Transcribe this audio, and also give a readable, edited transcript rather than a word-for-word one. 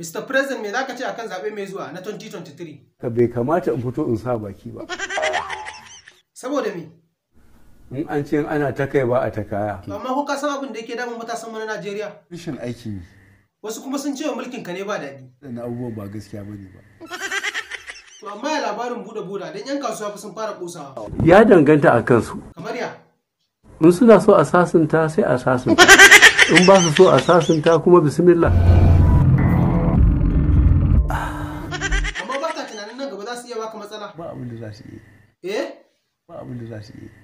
Mr. President me za ka ce akan zaɓe mai zuwa na 2023? Ka bai kamata in fito in sa baki ba. Saboda me? In an ce ana ta kai ba a ta kaya. Amma ko ka san abin da yake damun matasan mu na Najeriya? Rishin aiki. Wasu kuma sun ce wa mulkin ka ne ba daɗi. Na abubuwan ba gaskiya bane ba. To amma ya labarin buɗe boda don 'yan kasuwa fa sun fara ƙosawa. Ya danganta a kansu. Kamar ya? In suna so a sasunta sai a sasunta, in ba su so a sasunta kuma bismillah. Amma ba ta tunanin nan gaba za su iya baka matsala? Ba abin da za su iya. Eh? Ba abin da za su iya.